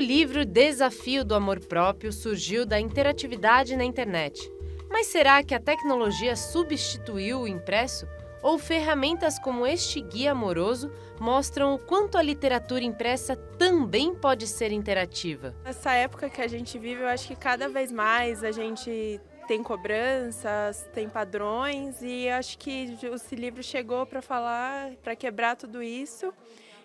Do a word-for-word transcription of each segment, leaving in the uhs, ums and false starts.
O livro Desafio do Amor Próprio surgiu da interatividade na internet. Mas será que a tecnologia substituiu o impresso? Ou ferramentas como este guia amoroso mostram o quanto a literatura impressa também pode ser interativa? Nessa época que a gente vive, eu acho que cada vez mais a gente tem cobranças, tem padrões, e acho que esse livro chegou para falar, para quebrar tudo isso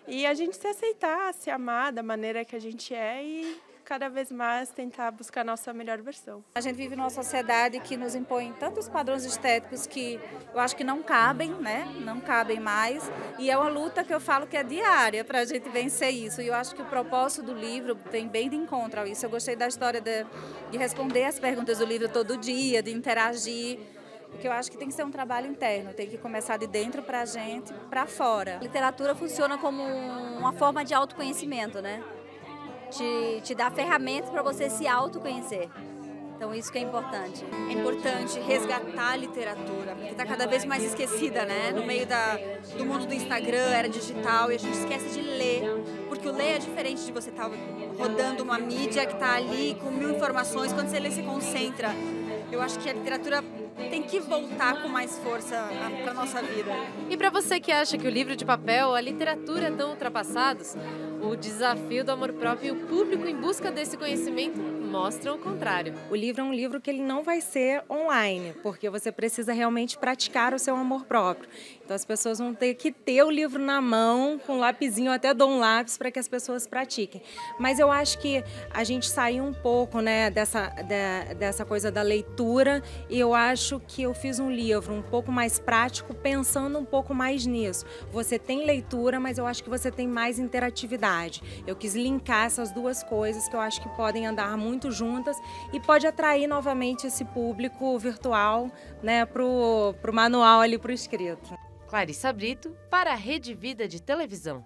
e a gente se aceitar, se amar da maneira que a gente é e cada vez mais tentar buscar a nossa melhor versão. A gente vive numa sociedade que nos impõe tantos padrões estéticos que eu acho que não cabem, né? Não cabem mais. E é uma luta que eu falo que é diária para a gente vencer isso. E eu acho que o propósito do livro tem bem de encontro a isso. Eu gostei da história de, de responder as perguntas do livro todo dia, de interagir. Porque eu acho que tem que ser um trabalho interno, tem que começar de dentro para a gente, para fora. A literatura funciona como uma forma de autoconhecimento, né? Te, te dá ferramentas para você se autoconhecer. Então isso que é importante. É importante resgatar a literatura, porque está cada vez mais esquecida, né? No meio da, do mundo do Instagram, era digital, e a gente esquece de ler, porque o ler é diferente de você estar tá rodando uma mídia que está ali com mil informações, quando você lê, se concentra. Eu acho que a literatura tem que voltar com mais força para a nossa vida. E para você que acha que o livro de papel, a literatura estão ultrapassados, o Desafio do Amor Próprio e o público em busca desse conhecimento mostram o contrário. O livro é um livro que ele não vai ser online, porque você precisa realmente praticar o seu amor próprio. Então as pessoas vão ter que ter o livro na mão, com um lapisinho, até dou um lápis para que as pessoas pratiquem. Mas eu acho que a gente saiu um pouco, né, dessa, da, dessa coisa da leitura, e eu acho que eu fiz um livro um pouco mais prático, pensando um pouco mais nisso. Você tem leitura, mas eu acho que você tem mais interatividade. Eu quis linkar essas duas coisas que eu acho que podem andar muito juntas e pode atrair novamente esse público virtual, né, para o manual ali, para o escrito. Clarissa Brito, para a Rede Vida de Televisão.